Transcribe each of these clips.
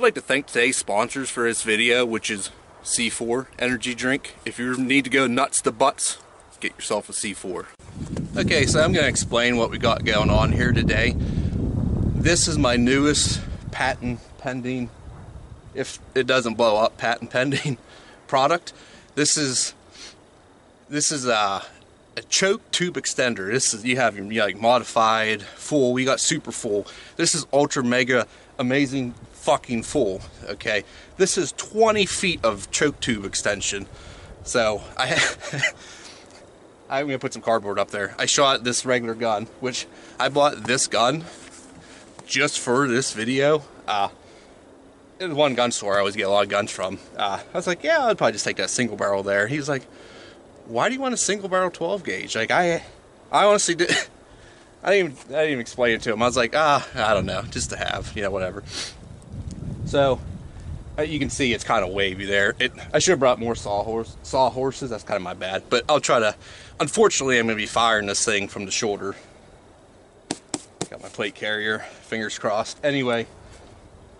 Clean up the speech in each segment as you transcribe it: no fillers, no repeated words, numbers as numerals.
I'd like to thank today's sponsors for this video, which is C4 energy drink. If you need to go nuts to butts, get yourself a C4. Okay, so I'm going to explain what we got going on here today. This is my newest patent pending, if it doesn't blow up, patent pending product. This is a choke tube extender. This is, you have your like modified full. We got super full. This is ultra mega amazing fucking full. Okay, this is 20 feet of choke tube extension. So I'm gonna put some cardboard up there. I shot this regular gun, which I bought this gun just for this video. It was one gun store I always get a lot of guns from. I was like, yeah, I'd probably just take that single barrel there. He was like, why do you want a single barrel 12 gauge? Like I honestly did. I didn't even explain it to him. I was like, I don't know, just to have, you know, whatever. So you can see it's kind of wavy there. I should have brought more sawhorses. That's kind of my bad, but I'll try to. Unfortunately, I'm going to be firing this thing from the shoulder. Got my plate carrier. Fingers crossed. Anyway,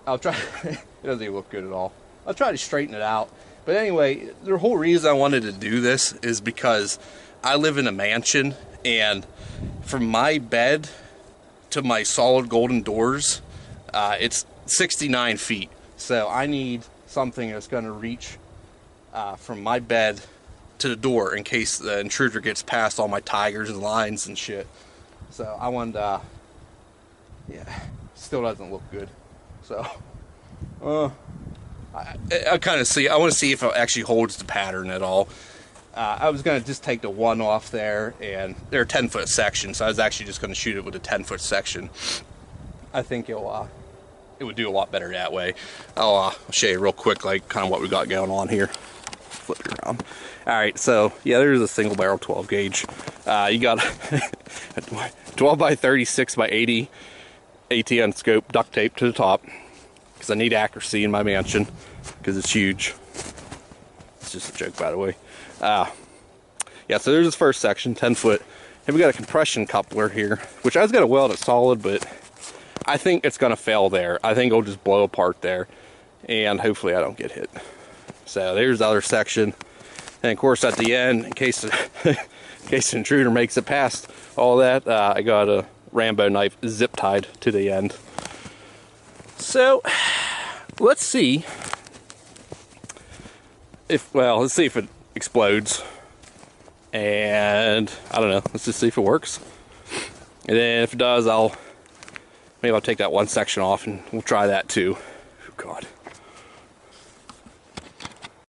I'll try. It doesn't even look good at all. I'll try to straighten it out. But anyway, the whole reason I wanted to do this is because I live in a mansion, and from my bed to my solid golden doors, it's 69 feet. So I need something that's going to reach from my bed to the door in case the intruder gets past all my tigers and lions and shit. So I wanted to, yeah, still doesn't look good. So, I kind of see, I want to see if it actually holds the pattern at all. I was going to just take the one off there, and they're a 10-foot section, so I was actually just going to shoot it with a 10-foot section. I think it would do a lot better that way. I'll show you real quick, like, kind of what we got going on here. Flip it around. Alright, so, yeah, there's a single barrel 12 gauge. You got a 12 by 36 by 80 ATN scope duct tape to the top, because I need accuracy in my mansion, because it's huge. It's just a joke, by the way. Yeah, so there's this first section, 10 foot. And we got a compression coupler here, which I was going to weld it solid, but I think it's going to fail there. I think it'll just blow apart there, and hopefully I don't get hit. So there's the other section. And of course, at the end, in case, the intruder makes it past all that, I got a Rambo knife zip tied to the end. So, let's see if, well, let's see if it explodes, and I don't know, let's just see if it works, and then if it does, maybe I'll take that one section off, and we'll try that too. Oh god.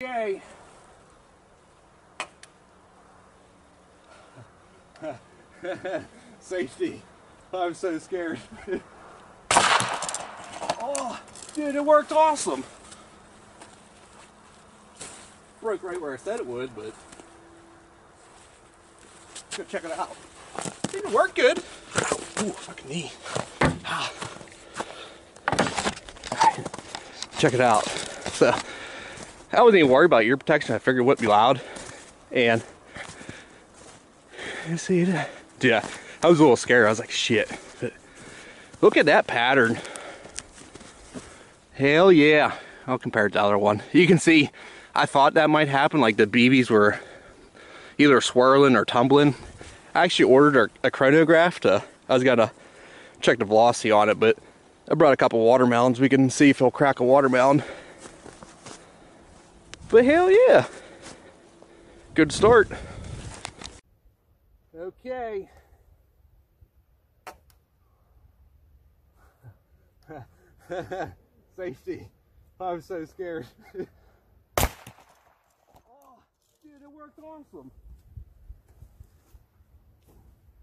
Yay! Safety. I'm so scared. Oh, dude, it worked awesome. Broke right where I said it would, but let's go check it out. It didn't work good. Ooh, fucking knee. Ah. Check it out. So, I wasn't even worried about ear protection. I figured it wouldn't be loud. And, you see that? Yeah, I was a little scared. I was like, shit. But look at that pattern. Hell yeah. I'll compare it to the other one. You can see, I thought that might happen, like the BBs were either swirling or tumbling. I actually ordered a chronograph to, I was gonna check the velocity on it, but I brought a couple watermelons. We can see if he'll crack a watermelon. But hell yeah, good start. Okay. Safety, I'm so scared. It worked awesome.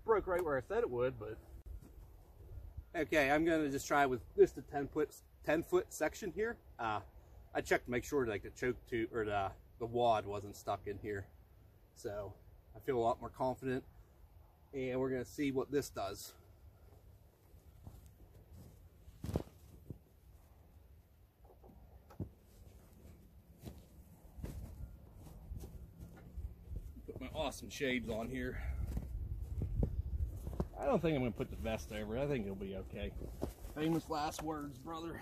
Broke right where I said it would, but okay, I'm gonna just try with just the 10-foot section here. I checked to make sure like the choke tube or the wad wasn't stuck in here, so I feel a lot more confident, and we're gonna see what this does. Awesome shades on here. I don't think I'm gonna put the vest over. I think it'll be okay. Famous last words, brother.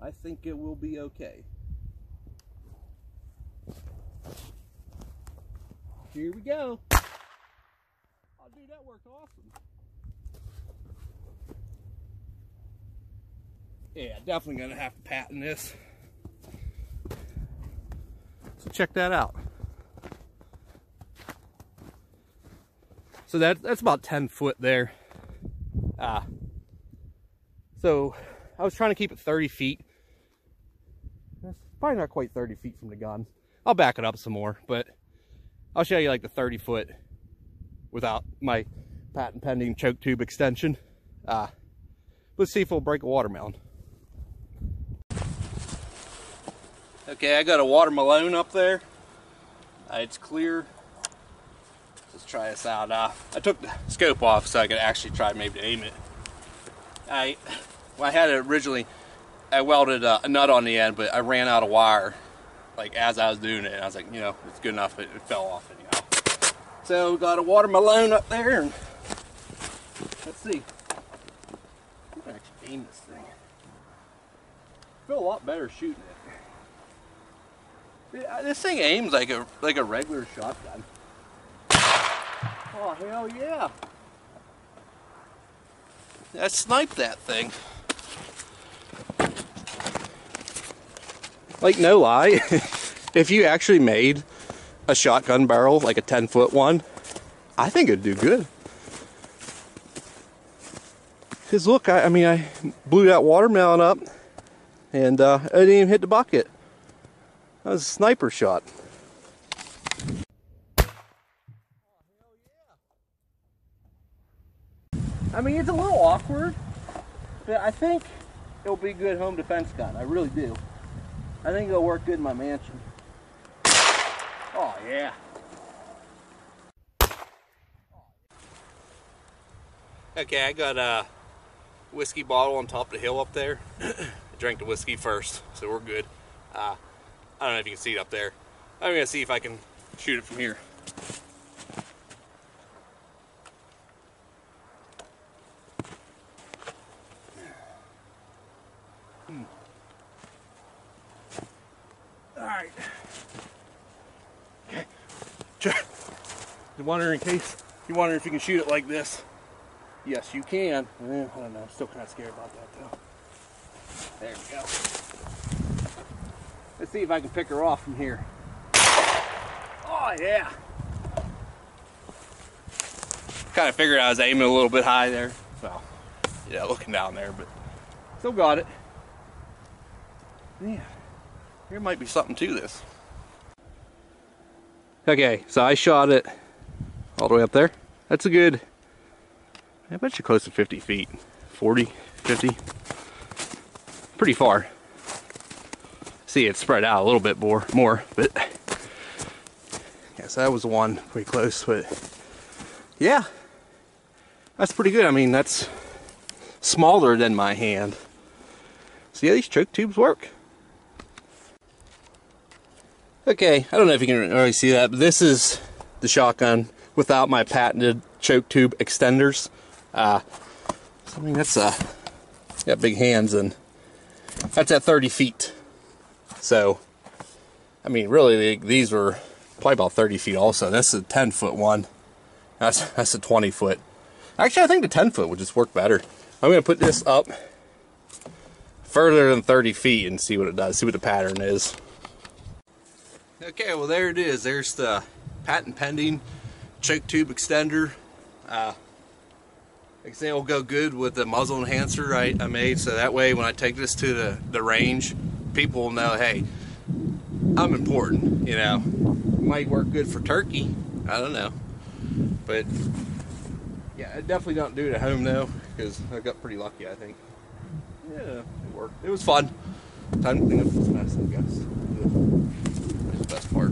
I think it will be okay. Here we go. Oh, dude, that worked awesome. Yeah, definitely gonna have to patent this. So check that out. So that's about 10 foot there. So I was trying to keep it 30 feet. That's probably not quite 30 feet from the gun. I'll back it up some more, but I'll show you like the 30 foot without my patent pending choke tube extension. Let's see if we'll break a watermelon. Okay, I got a watermelon up there. It's clear. Let's try this out. I took the scope off so I could actually try maybe to aim it. When I had it originally, I welded a nut on the end, but I ran out of wire like as I was doing it, and I was like, you know, it's good enough, it fell off anyhow. So we got a watermelon up there, and let's see. I'm gonna actually aim this thing. I feel a lot better shooting it. Yeah, this thing aims like a regular shotgun. Oh, hell yeah. I sniped that thing. Like, no lie, if you actually made a shotgun barrel, like a 10-foot one, I think it'd do good. Because look, I mean, I blew that watermelon up, and I didn't even hit the bucket. That was a sniper shot. Oh, hell yeah. I mean, it's a little awkward, but I think it'll be a good home defense gun. I really do. I think it'll work good in my mansion. Oh, yeah. Okay, I got a whiskey bottle on top of the hill up there. I drank the whiskey first, so we're good. I don't know if you can see it up there. I'm gonna see if I can shoot it from here. Alright. Okay. You're wondering if you can shoot it like this. Yes, you can. I don't know. I'm still kind of scared about that, though. There we go. Let's see if I can pick her off from here. Oh, yeah. Kind of figured I was aiming a little bit high there. So, yeah, looking down there, but still got it. Yeah. There might be something to this. Okay, so I shot it all the way up there. That's a good, I bet you're close to 50 feet. 40, 50. Pretty far. See, it's spread out a little bit more, but yeah, so that was one pretty close, but yeah, that's pretty good. I mean, that's smaller than my hand. See how these choke tubes work? Okay, I don't know if you can already see that, but this is the shotgun without my patented choke tube extenders. I mean, that's got big hands, and that's at 30 feet. So, I mean, really, these were probably about 30 feet also. That's a 10-foot one. That's a 20-foot. Actually, I think the 10-foot would just work better. I'm going to put this up further than 30 feet and see what it does, see what the pattern is. Okay, well there it is. There's the patent pending choke tube extender. I think it'll go good with the muzzle enhancer I made, so that way when I take this to the range, people will know, hey, I'm important, you know. Might work good for turkey, I don't know. But yeah, I definitely don't do it at home though, because I got pretty lucky, I think. Yeah, it worked. It was fun. Time to clean up this mess, I guess. That's the best part.